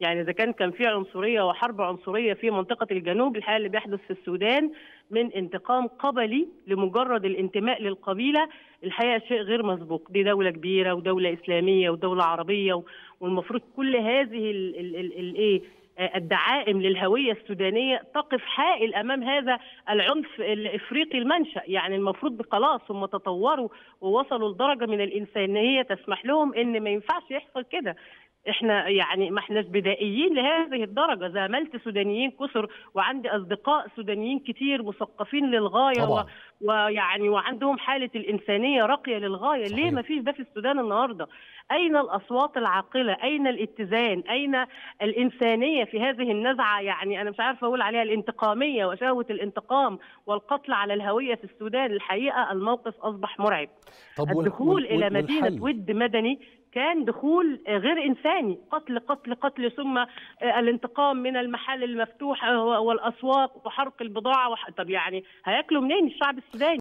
يعني اذا كان في عنصريه وحرب عنصريه في منطقه الجنوب، الحال اللي بيحدث في السودان من انتقام قبلي لمجرد الانتماء للقبيله الحقيقه شيء غير مسبوق. دي دوله كبيره ودوله اسلاميه ودوله عربيه، والمفروض كل هذه الدعائم للهويه السودانيه تقف حائل امام هذا العنف الافريقي المنشا. يعني المفروض خلاص هم تطوروا ووصلوا لدرجه من الانسانيه تسمح لهم ان ما ينفعش يحصل كده. احنا يعني ما احناش بدائيين لهذه الدرجه، زاملت سودانيين كثر وعندي اصدقاء سودانيين كتير مثقفين للغايه ويعني وعندهم حاله الانسانيه راقيه للغايه. صحيح. ليه ما فيش ده في السودان النهارده؟ اين الاصوات العاقله؟ اين الاتزان؟ اين الانسانيه في هذه النزعه؟ يعني انا مش عارفه اقول عليها الانتقاميه وشهوه الانتقام والقتل على الهويه في السودان. الحقيقه الموقف اصبح مرعب. الدخول الى مدينه ود مدني كان دخول غير إنساني، قتل قتل قتل، ثم الانتقام من المحال المفتوح والأسواق وحرق البضاعة. طب يعني هياكلوا منين الشعب السوداني؟